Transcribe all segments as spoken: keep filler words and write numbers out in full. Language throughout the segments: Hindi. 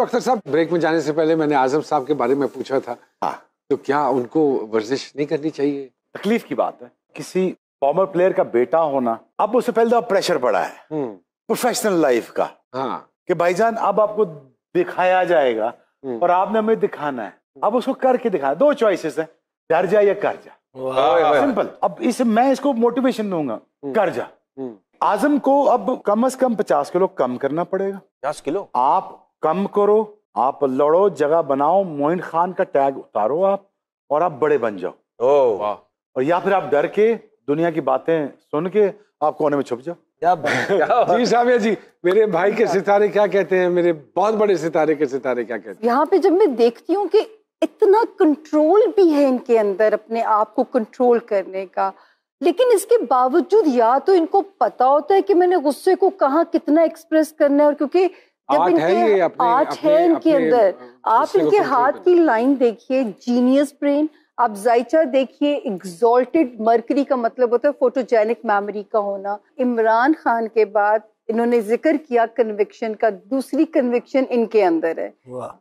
शोएब अख्तर साहब, ब्रेक में जाने से पहले मैंने आजम साहब के बारे में पूछा था, हाँ, तो क्या उनको वर्जिश नहीं करनी चाहिए? तकलीफ की बात है, किसी फॉर्मर प्लेयर का बेटा होना, अब उससे पहले तो प्रेशर पड़ा है प्रोफेशनल लाइफ का, हाँ, कि भाईजान अब आपको दिखाया जाएगा और आपने हमें दिखाना है, अब उसको करके दिखाना। दो चॉइसेस है, डर जा या कर जा, सिंपल। अब इस मैं इसको मोटिवेशन दूंगा, कर जा। आजम को अब कम से कम पचास किलो कम करना पड़ेगा। पचास किलो आप कम करो, आप लड़ो, जगह बनाओ, मोइन खान का टैग उतारो आप, और आप बड़े बन जाओ। ओह और या फिर आप डर के दुनिया की बातें सुन के आप कोने में छुप जाओ। जी सामिया जी, मेरे भाई के सितारे क्या कहते हैं, मेरे बहुत बड़े सितारे के सितारे क्या कहते हैं? यहाँ पे जब मैं देखती हूँ कि इतना कंट्रोल भी है इनके अंदर अपने आप को कंट्रोल करने का, लेकिन इसके बावजूद या तो इनको पता होता है कि मैंने गुस्से को कहाँ कितना एक्सप्रेस करना है, और क्योंकि जब इनके आर्ट है इनके अंदर, आप इनके हाथ की लाइन देखिए, जीनियस ब्रेन। आप जायचा देखिए, एग्जॉल्टेड मर्करी का मतलब होता है फोटोजेनिक मेमोरी का होना। इमरान खान के बाद इन्होंने जिक्र किया कन्विक्शन का, दूसरी कन्विक्शन इनके अंदर है। वाह।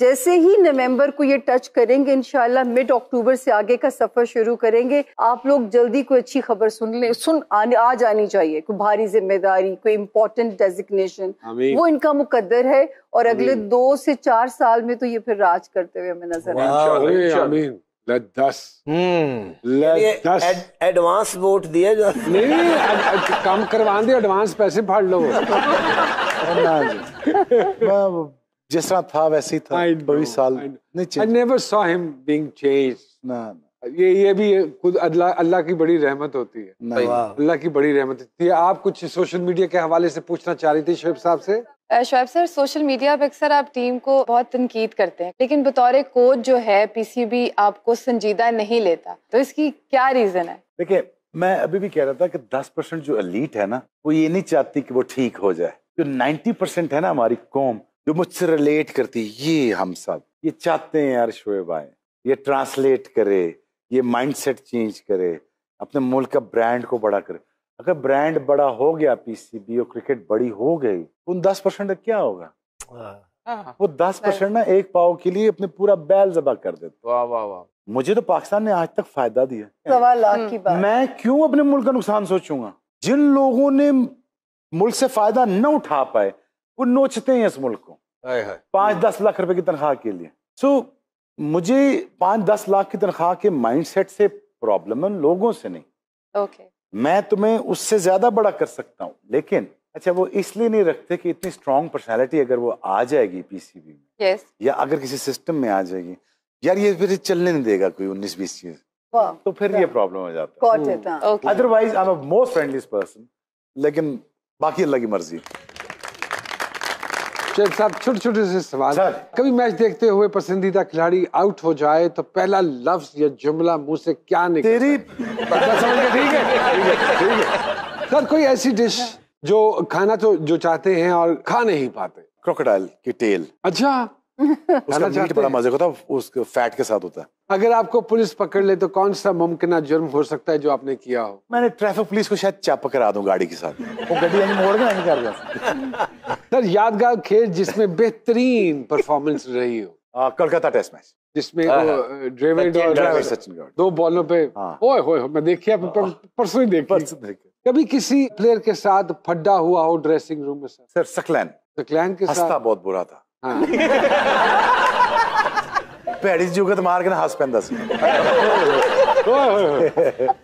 जैसे ही नवंबर को ये टच करेंगे इंशाल्लाह, मिड अक्टूबर से आगे का सफर शुरू करेंगे। आप लोग जल्दी कोई अच्छी खबर सुन ले, सुन आन, आ जानी चाहिए, कोई भारी जिम्मेदारी, कोई इम्पोर्टेंट डेजिग्नेशन, वो इनका मुकद्दर है। और अगले दो से चार साल में तो ये फिर राज करते हुए हमें नजर आएंगे। दस एडवांस वोट दिए नहीं, काम करवा दे, एडवांस पैसे फाड़ लो। जिस तरह था वैसे ही था, बीस साल नहीं। I never saw him being changed. ना ये ये भी खुद अल्लाह अल्लाह की बड़ी रहमत होती है, अल्लाह की बड़ी रहमत होती है। आप कुछ सोशल मीडिया के हवाले से पूछना चाह रही थी शोएब साहब से? शोएब सर, सोशल मीडिया पे अक्सर आप टीम को बहुत तनकीद करते हैं, लेकिन बतौर कोच जो है पीसीबी आपको संजीदा नहीं लेता, तो इसकी क्या रीजन है? देखिये, मैं अभी भी कह रहा था कि दस परसेंट जो एलीट है ना, वो ये नहीं चाहती कि वो ठीक हो जाए। जो नाइन्टी परसेंट है ना हमारी कौम, जो मुझसे रिलेट करती, ये हम सब ये चाहते हैं यार शोएब आए, ये ट्रांसलेट करे, ये माइंडसेट चेंज करे, अपने मुल्क का ब्रांड को बड़ा करे। अगर ब्रांड बड़ा हो गया पीसीबी और क्रिकेट बड़ी हो गई, उन दस परसेंट क्या होगा? वो दस परसेंट ना एक पाव के लिए अपने पूरा बैल जबा कर देते। वाह वाह वाह। मुझे तो पाकिस्तान ने आज तक फायदा दिया, सवा लाख की बात, मैं क्यों अपने मुल्क का नुकसान सोचूंगा? जिन लोगों ने मुल्क से फायदा न उठा पाए, वो नोचते हैं इस मुल्क को पाँच दस लाख रुपए की तनख्वाह के लिए। सो मुझे पाँच दस लाख की तनख्वाह के माइंडसेट से प्रॉब्लम है, लोगों से नहीं। ओके, मैं तुम्हें उससे ज्यादा बड़ा कर सकता हूँ, लेकिन अच्छा वो इसलिए नहीं रखते कि इतनी स्ट्रांग पर्सनालिटी अगर वो आ जाएगी पीसीबी में, yes, या अगर किसी सिस्टम में आ जाएगी, यार ये फिर चलने नहीं देगा कोई उन्नीस बीस चीज, तो फिर ये प्रॉब्लम हो जाता है। Otherwise I am a most friendly person, लेकिन बाकी अल्लाह की मर्जी। शोएब साहब, छोटे छोटे से सवाल। कभी मैच देखते हुए पसंदीदा खिलाड़ी आउट हो जाए तो पहला लफ्ज या जुमला मुंह से क्या निकलता? तेरी ठीक है ठीक है सर, कोई ऐसी डिश जो खाना तो जो चाहते हैं और खा नहीं पाते? क्रोकोडाइल की टेल। अच्छा, उसका मीट बड़ा मजे का होता है, उसके फैट के साथ होता है। अगर आपको पुलिस पकड़ ले तो कौन सा मुमकिन जुर्म हो सकता है जो आपने किया हो? मैंने ट्रैफिक पुलिस को शायद चाप करा दूं गाड़ी के साथ, वो गाड़ी यानी मोड़ में नहीं कर गया। सर, यादगार खेल जिसमें बेहतरीन परफॉर्मेंस रही हो? कोलकाता टेस्ट मैच, जिसमें ड्रेविड और सचिन दो बॉलों पे, ओए होए मैं देखिए परसों ही देखी। कभी किसी प्लेयर के साथ फड्डा हुआ हो ड्रेसिंग रूम में? सर, सकलैन सकलैन के साथ बहुत बुरा था। पैड़ी जुगत मार के ना हंस पैंदा सी।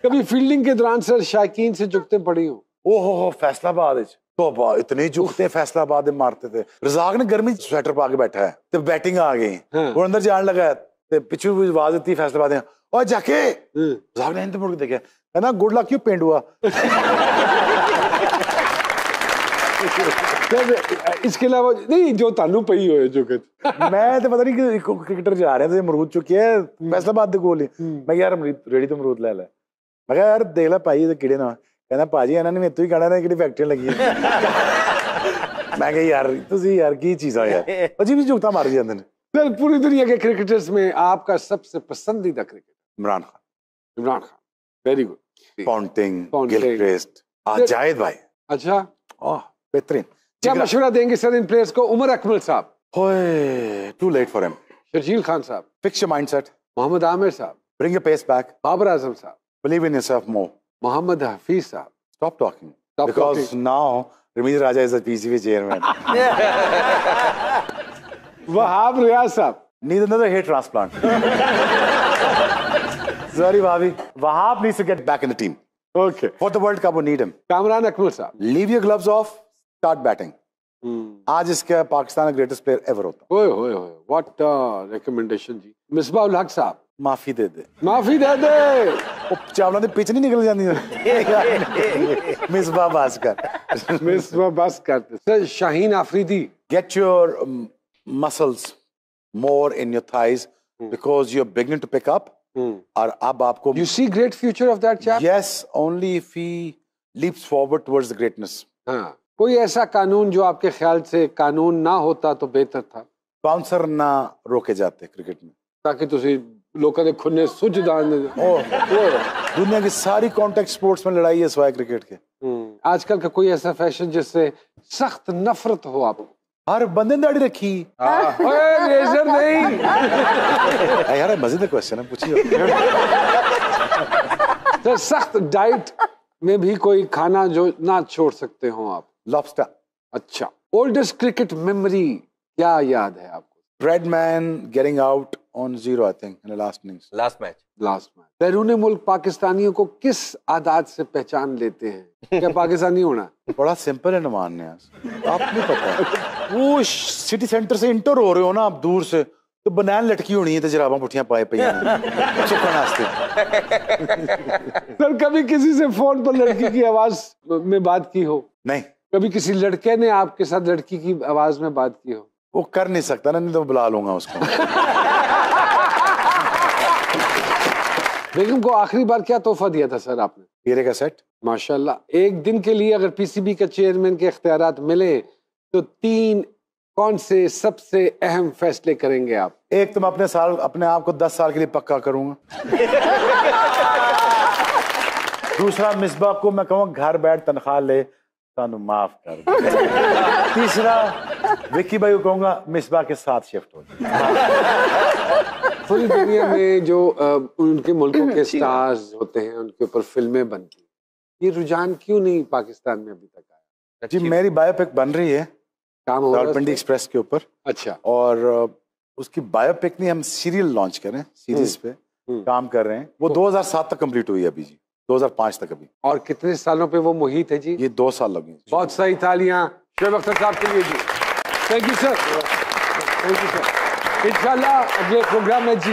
कभी फील्डिंग के दौरान सर शायकीन से जुगते पड़ी हो? ओहो हो, फैसलाबाद इच तो इतने जुगते फैसलाबाद मारते थे। रजाक ने गर्मी स्वेटर पा के बैठा है ते बैटिंग आ गई, वो अंदर जान लगा ते पिछू आवाज दी फैसलाबाद, और जाके रजाक ने मुड़ के देखा है ना, गुड लक यू पेंडुआ। इसके अलावा नहीं जो तालू पई होए जुगत, मैं तो पता नहीं कि क्रिकेटर जा रहे थे, अमरूद चुके है फैसलाबाद दे गोल, मैं यार रेडी तो अमरूद ले ले, मैं कहा यार देख ला भाई ये कीड़े ना, कहना भाजी इन्होंने मेरे तो ही कहना ना कि फैक्ट्री लगी है। मैं कहा यार तुसी यार की चीज़ां यार अजीब ही जुगता मार जाते हैं। सर, पूरी दुनिया के क्रिकेटर्स में आपका सबसे पसंदीदा cricketer? Imran Khan. Imran Khan, very good. Ponting, Gilchrist, Zaid भाई। अच्छा, बेहतरीन। क्या मशवरा देंगे सर इन प्लेयर्स को? उमर अकमल साहब Too late for him. Sharjeel Khan sahab. Fix your mindset. Mohammad Amir sahab. Bring your pace back. Babar Azam sahab. Believe in yourself more. Mohammad Hafiz sahab. Stop talking. Stop because talking. Now Ramiz Raja is the P C B chairman. Wahab Riaz sahab. Need another hair transplant. Sorry, Bhavi. Wahab needs to get back in the team. Okay. For the World Cup, we need him. Kamran Akmal sahab. Leave your gloves off. Start batting. आज इसका पाकिस्तान का ग्रेटेस्ट प्लेयर एवर होता है। ओए ओए ओए, व्हाट रेकमेंडेशन जी। मिसबाहुल हक साहब, माफी दे दे। माफी दे दे। चावला ने पिच नहीं निकल जानी है। मिसबा बस कर। मिसबा बस करते। Sir Shaheen Afridi, get your muscles more in your thighs because you're beginning to pick up. और अब आपको। You see great future of that chap? Yes, only if he leaps forward towards the greatness. हाँ। कोई ऐसा कानून जो आपके ख्याल से कानून ना होता तो बेहतर था? बाउंसर ना रोके जाते क्रिकेट में, ताकि तुसी लोगों ने खुन्ने सुज दान दे। दुनिया की सारी कॉन्टेक्ट स्पोर्ट्स में लड़ाई है सिवाय क्रिकेट के। आजकल का कोई ऐसा फैशन जिससे सख्त नफरत हो आपको? हर बंदे ने दाढ़ी रखी। लेजर नहीं यार, मजेदार क्वेश्चन है, पूछिए। सख्त डाइट में भी कोई खाना जो ना छोड़ सकते हो आप? लॉबस्टर। अच्छा, ओल्डेस्ट क्रिकेट मेमोरी क्या याद है आपको? Bradman getting out on zero I think in the last innings, last match, last match. बैरूने मुल्क पाकिस्तानियों को किस आदात से पहचान लेते हैं? क्या पाकिस्तानी होना? बड़ा सिंपल है नुमान ने, आप नहीं पता। वो सिटी सेंटर से इंटर हो रहे हो ना आप दूर से, तो बनैन लटकी होनी है तो जराबा पुठियां पाए पे चुप नाश्ते। सर कभी किसी से फोन पर लड़की की आवाज में बात की हो? नहीं। कभी किसी लड़के ने आपके साथ लड़की की आवाज में बात की हो? वो कर नहीं सकता ना, नहीं तो बुला लूंगा उसको। बेगम को आखिरी बार क्या तोहफा दिया था सर आपने? हीरे का सेट। माशाल्लाह। एक दिन के लिए अगर पीसीबी के चेयरमैन के इख्तियारात मिले तो तीन कौन से सबसे अहम फैसले करेंगे आप? एक तो मैं अपने साल अपने आप को दस साल के लिए पक्का करूंगा। दूसरा, मिसबा को मैं कहूँगा घर बैठ तनख्वाह ले, तानु माफ कर। तीसरा, विक्की भाई को कहूँगा मिसबा के साथ शिफ्ट हो। पूरी दुनिया में जो उनके मुल्कों के स्टार्स होते हैं उनके ऊपर फिल्में बनती, ये रुझान क्यों नहीं पाकिस्तान में अभी तक आया? जी, मेरी बायोपिक बन रही है रावलपिंडी एक्सप्रेस के ऊपर। अच्छा। और उसकी बायोपिक नहीं, हम सीरियल लॉन्च कर रहे हैं, सीरीज पे काम कर रहे हैं। वो दो हज़ार सात तक कंप्लीट हुई है अभी जी, दो हज़ार पाँच तक अभी। और कितने सालों पे वो मुहित है जी? ये दो साल लगे। बहुत सही तालियां शोएब अख्तर साहब के लिए जी। Thank you sir, thank you sir. इंशाल्लाह अगले प्रोग्राम में जी।